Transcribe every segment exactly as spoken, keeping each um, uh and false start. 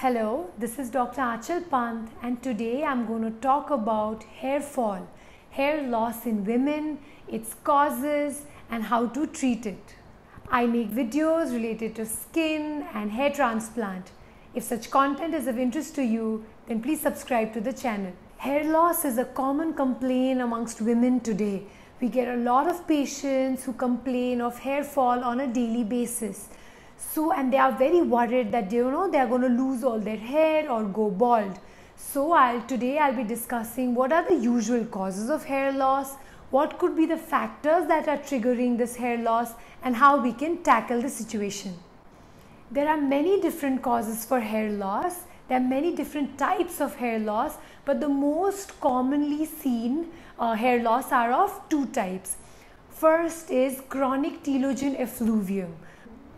Hello, this is Doctor Aanchal Pant, and today I'm going to talk about hair fall, hair loss in women, its causes and how to treat it. I make videos related to skin and hair transplant. If such content is of interest to you, then please subscribe to the channel. Hair loss is a common complaint amongst women today. We get a lot of patients who complain of hair fall on a daily basis. So, and they are very worried that, you know, they are going to lose all their hair or go bald. So I'll today I'll be discussing what are the usual causes of hair loss, what could be the factors that are triggering this hair loss, and how we can tackle the situation. There are many different causes for hair loss. There are many different types of hair loss, but the most commonly seen uh, hair loss are of two types. First is chronic telogen effluvium.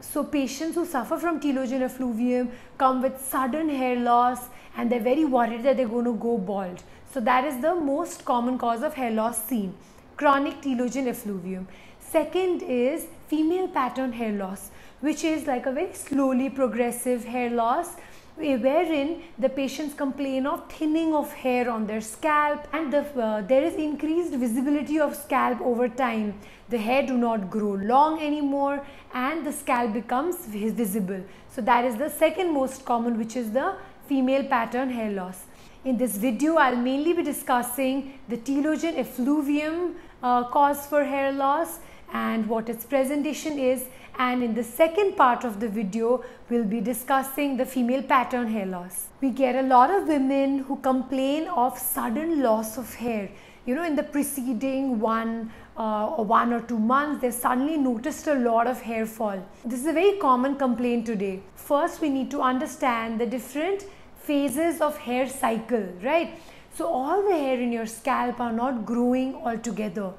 So patients who suffer from telogen effluvium come with sudden hair loss and they're very worried that they're going to go bald. So that is the most common cause of hair loss seen, chronic telogen effluvium. Second is female pattern hair loss, which is like a very slowly progressive hair loss wherein the patients complain of thinning of hair on their scalp, and the, uh, there is increased visibility of scalp over time. The hair do not grow long anymore and the scalp becomes visible. So that is the second most common, which is the female pattern hair loss. In this video, I'll mainly be discussing the telogen effluvium uh, cause for hair loss and what its presentation is, and in the second part of the video we'll be discussing the female pattern hair loss. We get a lot of women who complain of sudden loss of hair. You know, in the preceding one uh, or one or two months, they suddenly noticed a lot of hair fall. This is a very common complaint today. First, we need to understand the different phases of hair cycle, right? So all the hair in your scalp are not growing altogether.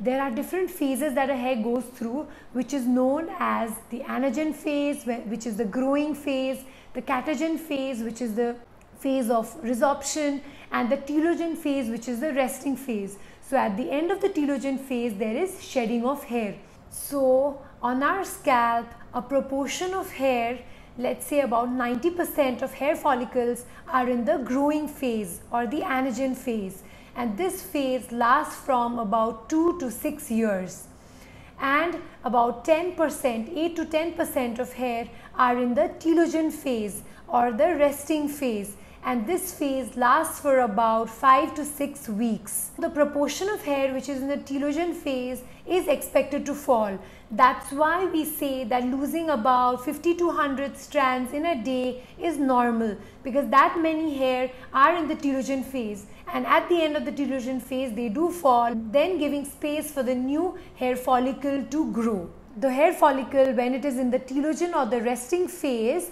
There are different phases that a hair goes through, which is known as the anagen phase, which is the growing phase, the catagen phase, which is the phase of resorption, and the telogen phase, which is the resting phase. So at the end of the telogen phase, there is shedding of hair. So on our scalp, a proportion of hair, let's say about ninety percent of hair follicles, are in the growing phase or the anagen phase. And this phase lasts from about two to six years, and about ten percent, eight to ten percent of hair are in the telogen phase or the resting phase, and this phase lasts for about five to six weeks. The proportion of hair which is in the telogen phase is expected to fall. That's why we say that losing about fifty to one hundred strands in a day is normal, because that many hair are in the telogen phase, and at the end of the telogen phase they do fall, then giving space for the new hair follicle to grow. The hair follicle, when it is in the telogen or the resting phase,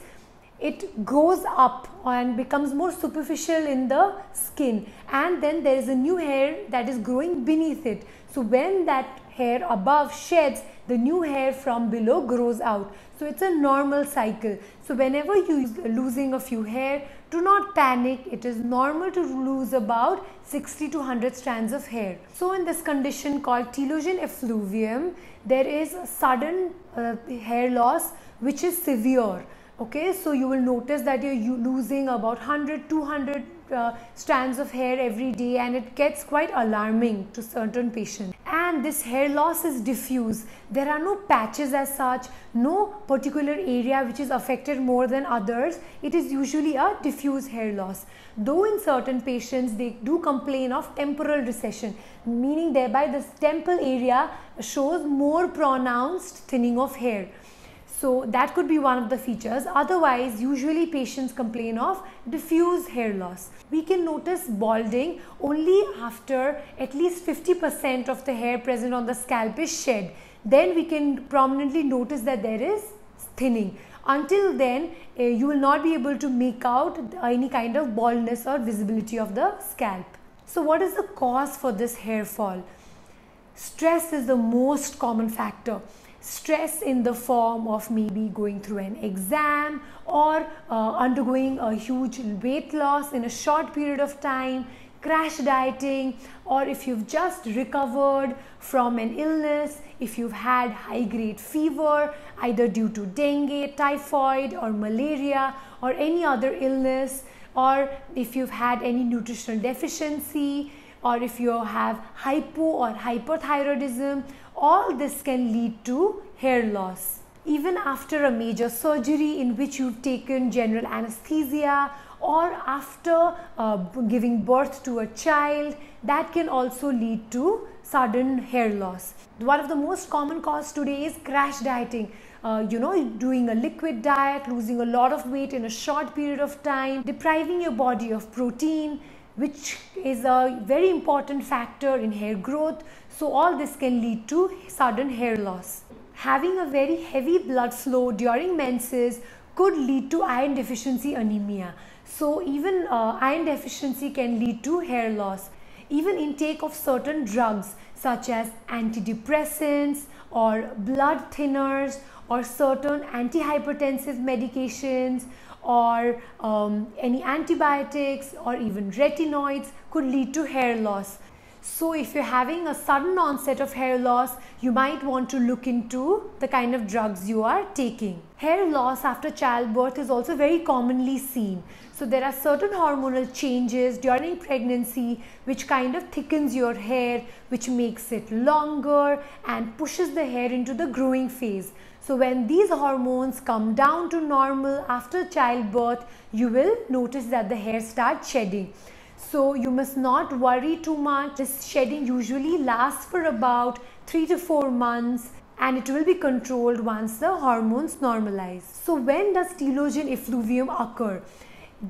it grows up and becomes more superficial in the skin, and then there is a new hair that is growing beneath it. So when that hair above sheds, the new hair from below grows out. So it's a normal cycle. So whenever you are losing a few hair, do not panic. It is normal to lose about sixty to one hundred strands of hair. So in this condition called telogen effluvium, there is a sudden uh, hair loss which is severe. Okay, so you will notice that you're losing about one hundred, two hundred uh, strands of hair every day, and it gets quite alarming to certain patients. And this hair loss is diffuse. There are no patches as such, no particular area which is affected more than others. It is usually a diffuse hair loss. Though in certain patients they do complain of temporal recession, meaning thereby this temple area shows more pronounced thinning of hair. So that could be one of the features. Otherwise, usually patients complain of diffuse hair loss. We can notice balding only after at least fifty percent of the hair present on the scalp is shed. Then we can prominently notice that there is thinning. Until then, uh, you will not be able to make out any kind of baldness or visibility of the scalp. So what is the cause for this hair fall? Stress is the most common factor. Stress in the form of maybe going through an exam or uh, undergoing a huge weight loss in a short period of time, crash dieting, or if you've just recovered from an illness, if you've had high grade fever either due to dengue, typhoid or malaria, or any other illness, or if you've had any nutritional deficiency, or if you have hypo or hyperthyroidism, all this can lead to hair loss. Even after a major surgery in which you've taken general anesthesia, or after uh, giving birth to a child, that can also lead to sudden hair loss. One of the most common cause today is crash dieting. Uh, you know, doing a liquid diet, losing a lot of weight in a short period of time, depriving your body of protein, which is a very important factor in hair growth. So all this can lead to sudden hair loss. Having a very heavy blood flow during menses could lead to iron deficiency anemia. So even uh, iron deficiency can lead to hair loss. Even intake of certain drugs such as antidepressants or blood thinners or certain antihypertensive medications or um, any antibiotics or even retinoids could lead to hair loss. So if you're having a sudden onset of hair loss, you might want to look into the kind of drugs you are taking. Hair loss after childbirth is also very commonly seen. So there are certain hormonal changes during pregnancy which kind of thickens your hair, which makes it longer and pushes the hair into the growing phase. So when these hormones come down to normal after childbirth, you will notice that the hair starts shedding. So you must not worry too much. This shedding usually lasts for about three to four months, and it will be controlled once the hormones normalize. So when does telogen effluvium occur?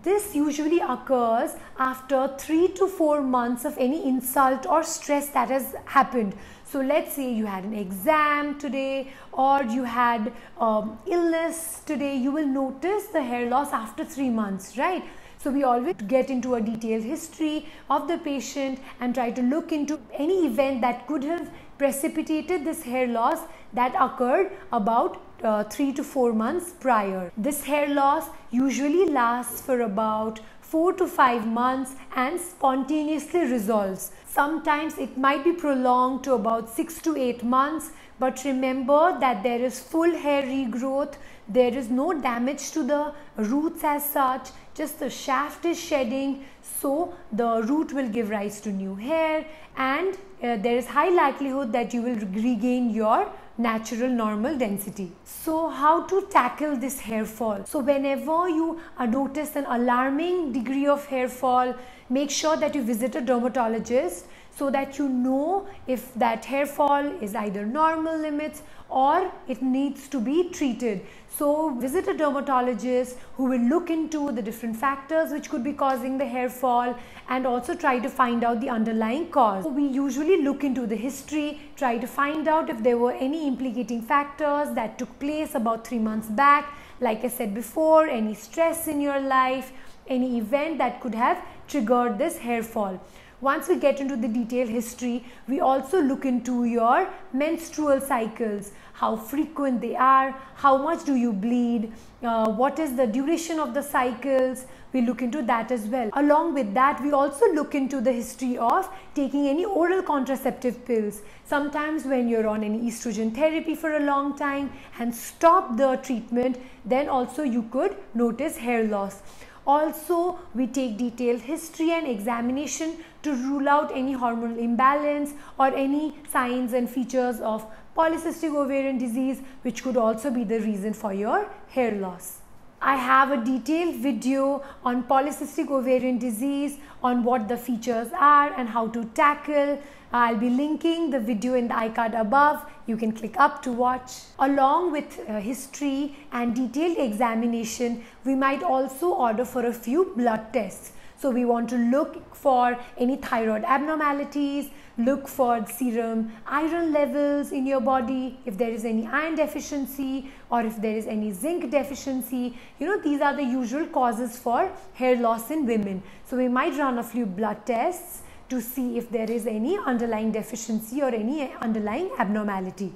This usually occurs after three to four months of any insult or stress that has happened. So let's say you had an exam today, or you had um, illness today. You will notice the hair loss after three months, right? So we always get into a detailed history of the patient and try to look into any event that could have precipitated this hair loss that occurred about uh, three to four months prior. This hair loss usually lasts for about four to five months and spontaneously resolves. Sometimes it might be prolonged to about six to eight months, but remember that there is full hair regrowth. There is no damage to the roots as such, just the shaft is shedding, so the root will give rise to new hair, and uh, there is high likelihood that you will regain your natural normal density. So how to tackle this hair fall? So whenever you notice an alarming degree of hair fall, make sure that you visit a dermatologist so that you know if that hair fall is either normal limits or it needs to be treated. So visit a dermatologist who will look into the different factors which could be causing the hair fall, and also try to find out the underlying cause. So we usually look into the history, try to find out if there were any implicating factors that took place about three months back. Like I said before, any stress in your life, any event that could have triggered this hair fall. Once we get into the detailed history, we also look into your menstrual cycles, how frequent they are, how much do you bleed, uh, what is the duration of the cycles. We look into that as well. Along with that, we also look into the history of taking any oral contraceptive pills. Sometimes when you're on any estrogen therapy for a long time and stop the treatment, then also you could notice hair loss. Also, we take detailed history and examination to rule out any hormonal imbalance or any signs and features of polycystic ovarian disease, which could also be the reason for your hair loss. I have a detailed video on polycystic ovarian disease, on what the features are and how to tackle. I'll be linking the video in the iCard above. You can click up to watch. Along with uh, history and detailed examination, we might also order for a few blood tests. So we want to look for any thyroid abnormalities, look for serum iron levels in your body, if there is any iron deficiency or if there is any zinc deficiency. You know, these are the usual causes for hair loss in women. So we might run a few blood tests to see if there is any underlying deficiency or any underlying abnormality.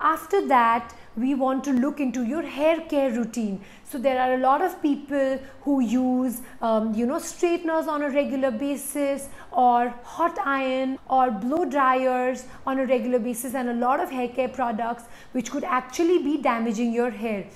After that, we want to look into your hair care routine. So there are a lot of people who use um, you know, straighteners on a regular basis, or hot iron, or blow dryers on a regular basis, and a lot of hair care products which could actually be damaging your hair.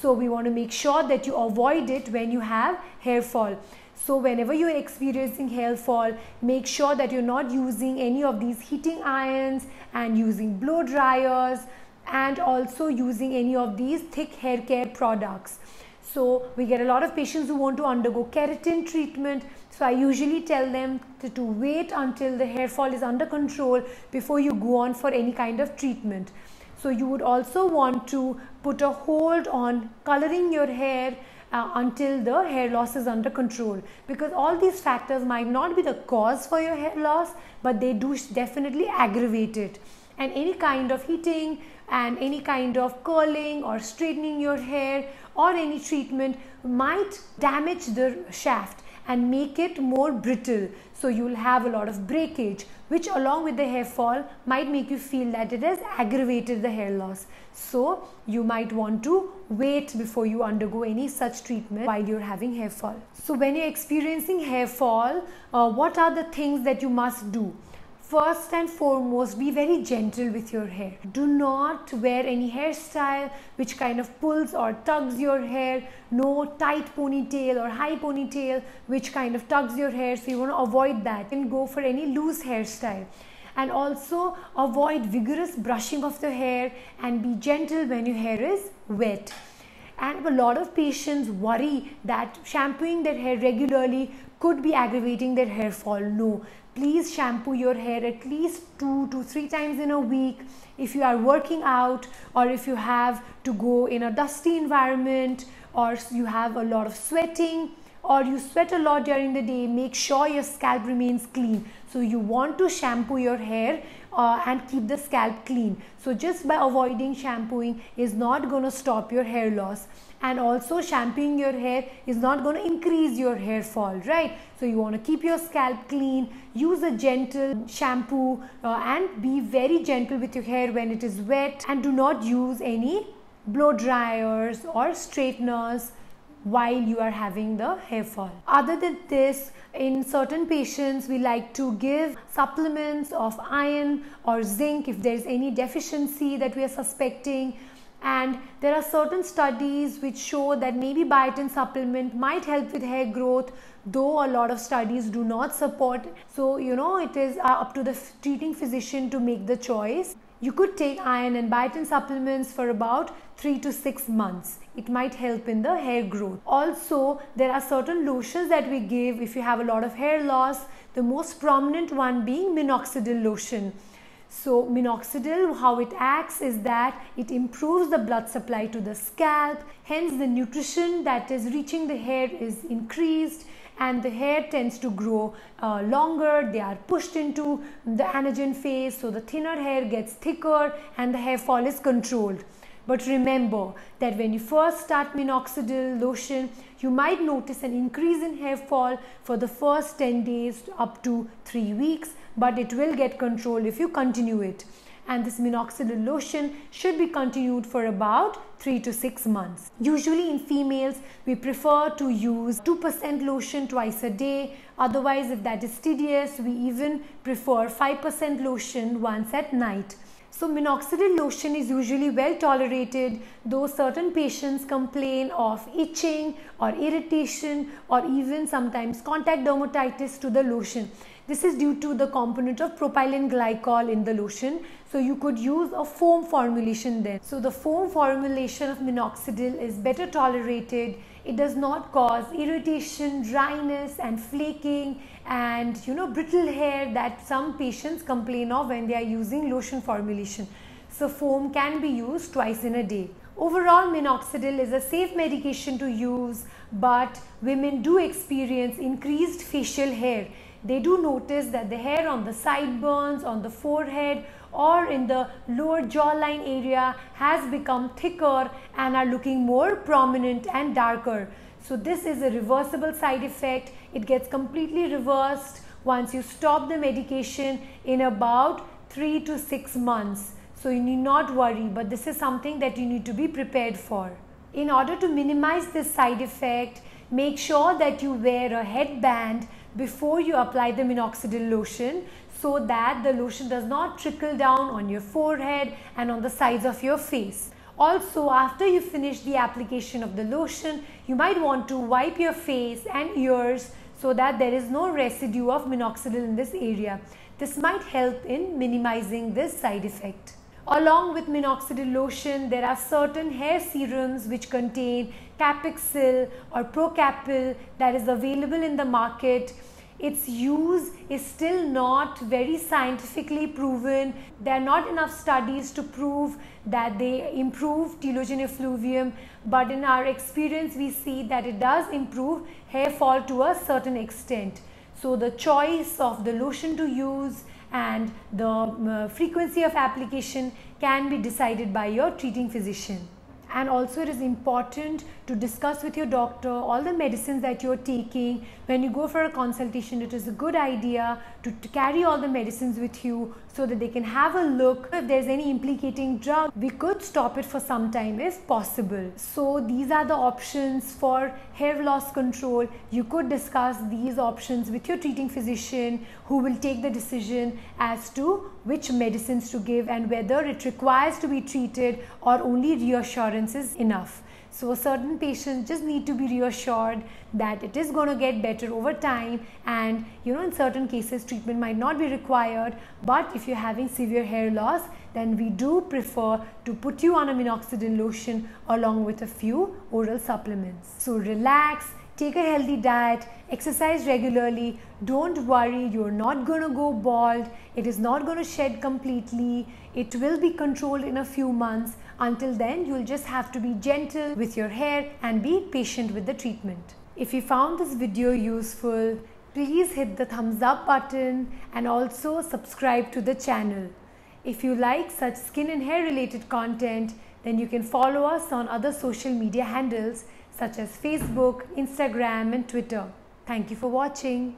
So we want to make sure that you avoid it when you have hair fall. So whenever you are experiencing hair fall, make sure that you're not using any of these heating irons and using blow dryers and also using any of these thick hair care products. So we get a lot of patients who want to undergo keratin treatment. So I usually tell them to, to wait until the hair fall is under control before you go on for any kind of treatment. So you would also want to put a hold on coloring your hair uh, until the hair loss is under control, because all these factors might not be the cause for your hair loss, but they do definitely aggravate it. And any kind of heating and any kind of curling or straightening your hair or any treatment might damage the shaft and make it more brittle. So you will have a lot of breakage, which along with the hair fall might make you feel that it has aggravated the hair loss. So you might want to wait before you undergo any such treatment while you're having hair fall. So when you're experiencing hair fall, uh, what are the things that you must do? First and foremost, be very gentle with your hair. Do not wear any hairstyle which kind of pulls or tugs your hair. No tight ponytail or high ponytail which kind of tugs your hair. So you want to avoid that. And go for any loose hairstyle. And also avoid vigorous brushing of the hair and be gentle when your hair is wet. And a lot of patients worry that shampooing their hair regularly could be aggravating their hair fall. No. Please shampoo your hair at least two to three times in a week. If you are working out, or if you have to go in a dusty environment, or you have a lot of sweating, or you sweat a lot during the day, make sure your scalp remains clean. So you want to shampoo your hair uh, and keep the scalp clean. So just by avoiding shampooing is not going to stop your hair loss. And also shampooing your hair is not going to increase your hair fall, right? So you want to keep your scalp clean, use a gentle shampoo uh, and be very gentle with your hair when it is wet, and do not use any blow dryers or straighteners while you are having the hair fall. Other than this, in certain patients we like to give supplements of iron or zinc if there is any deficiency that we are suspecting, and there are certain studies which show that maybe biotin supplement might help with hair growth, though a lot of studies do not support. So you know, it is up to the treating physician to make the choice. You could take iron and biotin supplements for about three to six months. It might help in the hair growth. Also, there are certain lotions that we give if you have a lot of hair loss, the most prominent one being minoxidil lotion. So minoxidil, how it acts is that it improves the blood supply to the scalp, hence the nutrition that is reaching the hair is increased, and the hair tends to grow uh, longer. They are pushed into the anagen phase, so the thinner hair gets thicker and the hair fall is controlled. But remember that when you first start minoxidil lotion, you might notice an increase in hair fall for the first ten days up to three weeks, but it will get controlled if you continue it. And this minoxidil lotion should be continued for about three to six months. Usually in females, we prefer to use two percent lotion twice a day. Otherwise, if that is tedious, we even prefer five percent lotion once at night. So minoxidil lotion is usually well tolerated, though certain patients complain of itching or irritation or even sometimes contact dermatitis to the lotion. This is due to the component of propylene glycol in the lotion. So you could use a foam formulation then. So the foam formulation of minoxidil is better tolerated. It does not cause irritation, dryness and flaking and, you know, brittle hair that some patients complain of when they are using lotion formulation. So foam can be used twice in a day. Overall, minoxidil is a safe medication to use, but women do experience increased facial hair. They do notice that the hair on the sideburns, on the forehead or in the lower jawline area has become thicker and are looking more prominent and darker. So this is a reversible side effect. It gets completely reversed once you stop the medication in about three to six months. So you need not worry, but this is something that you need to be prepared for. In order to minimize this side effect, make sure that you wear a headband before you apply the minoxidil lotion, so that the lotion does not trickle down on your forehead and on the sides of your face. Also, after you finish the application of the lotion, you might want to wipe your face and ears so that there is no residue of minoxidil in this area. This might help in minimizing this side effect. Along with minoxidil lotion, there are certain hair serums which contain capixil or procapil that is available in the market. Its use is still not very scientifically proven. There are not enough studies to prove that they improve telogen effluvium, but in our experience we see that it does improve hair fall to a certain extent. So the choice of the lotion to use and the uh, frequency of application can be decided by your treating physician. And also, it is important to discuss with your doctor all the medicines that you are taking. When you go for a consultation, it is a good idea to, to carry all the medicines with you so that they can have a look. If there is any implicating drug, we could stop it for some time if possible. So these are the options for hair loss control. You could discuss these options with your treating physician, who will take the decision as to which medicines to give and whether it requires to be treated or only reassurance is enough. So certain patients just need to be reassured that it is going to get better over time, and you know, in certain cases treatment might not be required, but if you're having severe hair loss, then we do prefer to put you on a minoxidil lotion along with a few oral supplements. So relax, take a healthy diet, exercise regularly, don't worry, you're not going to go bald, it is not going to shed completely, it will be controlled in a few months. Until then, you'll just have to be gentle with your hair and be patient with the treatment. If you found this video useful, please hit the thumbs up button and also subscribe to the channel. If you like such skin and hair related content, then you can follow us on other social media handles such as Facebook, Instagram and Twitter. Thank you for watching.